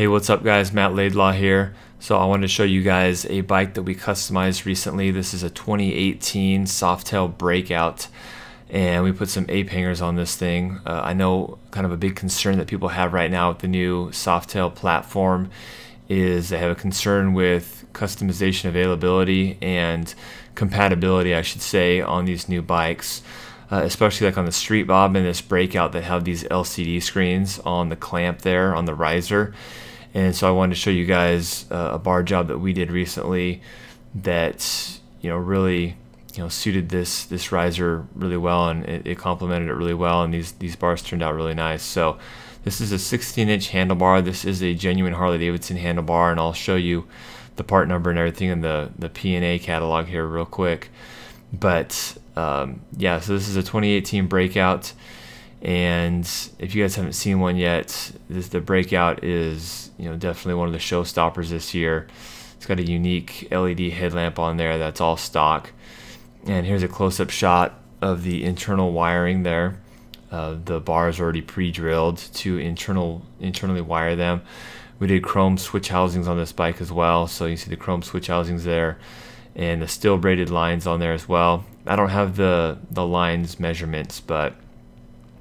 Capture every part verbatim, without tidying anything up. Hey, what's up guys, Matt Laidlaw here. So I wanted to show you guys a bike that we customized recently. This is a twenty eighteen Softail Breakout, and we put some ape hangers on this thing. Uh, I know kind of a big concern that people have right now with the new Softail platform is they have a concern with customization availability and compatibility, I should say, on these new bikes. Uh, especially like on the Street Bob and this Breakout that have these L C D screens on the clamp there, on the riser. And so I wanted to show you guys uh, a bar job that we did recently that, you know, really, you know, suited this this riser really well, and it, it complemented it really well, and these, these bars turned out really nice. So this is a sixteen inch handlebar. This is a genuine Harley-Davidson handlebar, and I'll show you the part number and everything in the, the P and A catalog here real quick. But um, yeah, so this is a twenty eighteen Breakout, and if you guys haven't seen one yet, this the Breakout is, you know, definitely one of the showstoppers this year. It's got a unique L E D headlamp on there that's all stock, and here's a close-up shot of the internal wiring there. Uh, the bar is already pre-drilled to internal internally wire them. We did chrome switch housings on this bike as well, so you see the chrome switch housings there, and the steel braided lines on there as well. I don't have the, the lines measurements, but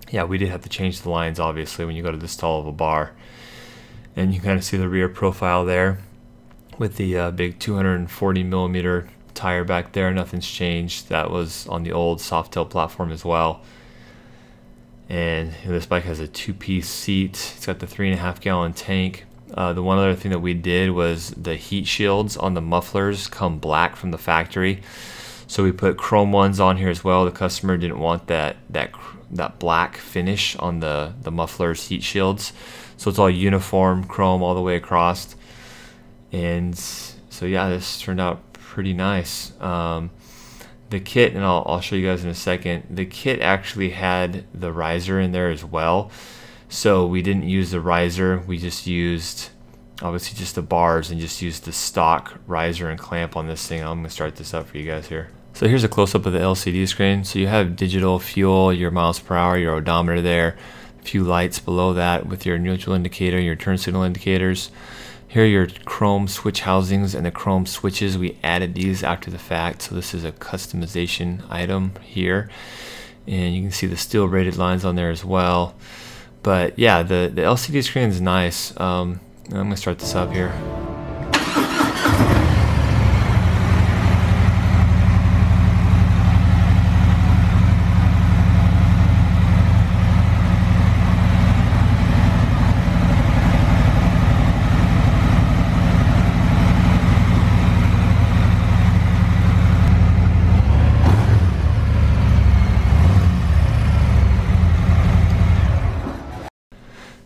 yeah, we did have to change the lines obviously when you go to this tall of a bar. And you can kind of see the rear profile there with the uh, big two hundred forty millimeter tire back there. Nothing's changed. That was on the old Softail platform as well. And you know, this bike has a two-piece seat. It's got the three and a half gallon tank. Uh, the one other thing that we did was the heat shields on the mufflers come black from the factory, so we put chrome ones on here as well. The customer didn't want that that that black finish on the the mufflers heat shields, so it's all uniform chrome all the way across. And so yeah, this turned out pretty nice. Um, the kit, and I'll, I'll show you guys in a second, the kit actually had the riser in there as well. So we didn't use the riser, we just used obviously just the bars and just used the stock riser and clamp on this thing. I'm gonna start this up for you guys here. So here's a close-up of the L C D screen. So you have digital fuel, your miles per hour, your odometer there, a few lights below that with your neutral indicator, your turn signal indicators. Here are your chrome switch housings and the chrome switches. We added these after the fact, so this is a customization item here. And you can see the steel braided lines on there as well. But yeah, the, the L C D screen is nice. Um, I'm gonna start this up here.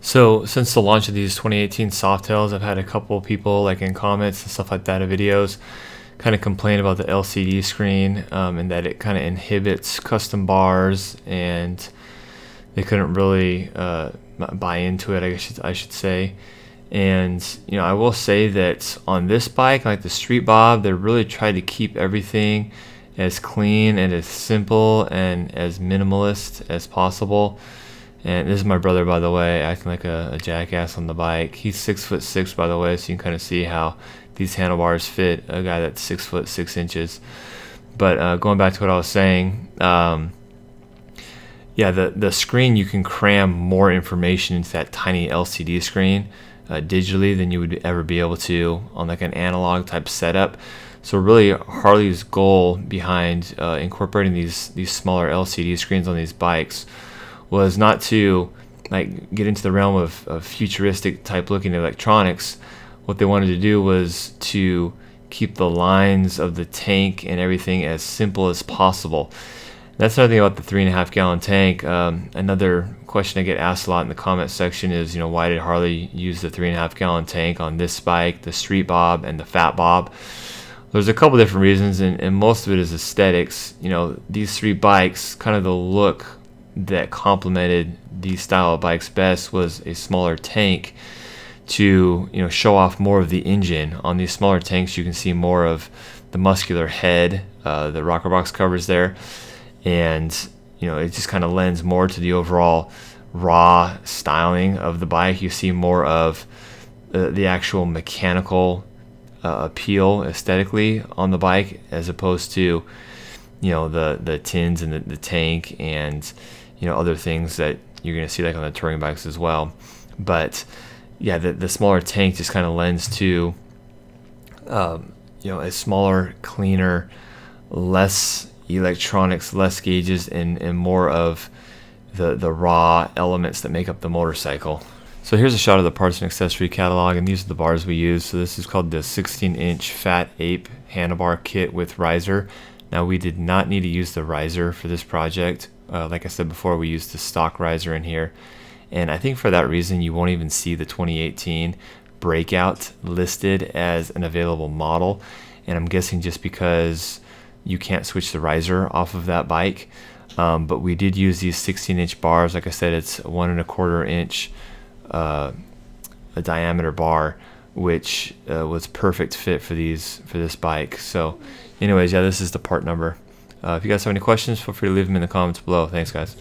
So since the launch of these twenty eighteen Softails, I've had a couple people, like in comments and stuff like that of videos, kind of complain about the L C D screen um, and that it kind of inhibits custom bars, and they couldn't really uh, buy into it, I guess I should say. And you know, I will say that on this bike, like the Street Bob, they really tried to keep everything as clean and as simple and as minimalist as possible. And this is my brother, by the way, acting like a, a jackass on the bike. He's six foot six, by the way, so you can kind of see how these handlebars fit a guy that's six foot six inches. But uh, going back to what I was saying, um, yeah, the the screen, you can cram more information into that tiny L C D screen uh, digitally than you would ever be able to on like an analog type setup. So really, Harley's goal behind uh, incorporating these these smaller L C D screens on these bikes was not to like get into the realm of, of futuristic type looking electronics. What they wanted to do was to keep the lines of the tank and everything as simple as possible. That's another thing about the three and a half gallon tank. Um, another question I get asked a lot in the comment section is, you know, why did Harley use the three and a half gallon tank on this bike, the Street Bob and the Fat Bob? There's a couple different reasons, and, and most of it is aesthetics. You know, these three bikes, kind of the look that complemented these style of bikes best was a smaller tank to, you know, show off more of the engine. On these smaller tanks, you can see more of the muscular head, uh, the rocker box covers there, and you know, it just kind of lends more to the overall raw styling of the bike. You see more of the, the actual mechanical uh, appeal aesthetically on the bike, as opposed to, you know, the the tins and the, the tank and, you know, other things that you're going to see like on the touring bikes as well. But yeah, the, the smaller tank just kind of lends to, um, you know, a smaller, cleaner, less electronics, less gauges, and, and more of the, the raw elements that make up the motorcycle. So here's a shot of the parts and accessory catalog, and these are the bars we use. So this is called the sixteen inch Fat Ape handlebar kit with riser. Now we did not need to use the riser for this project. Uh, like I said before, we used the stock riser in here. And I think for that reason, you won't even see the twenty eighteen Breakout listed as an available model. And I'm guessing just because you can't switch the riser off of that bike. Um, but we did use these sixteen inch bars. Like I said, it's one and a quarter inch uh, a diameter bar, which uh, was perfect fit for these for this bike. So anyways, yeah, this is the part number. Uh, if you guys have any questions, feel free to leave them in the comments below. Thanks, guys.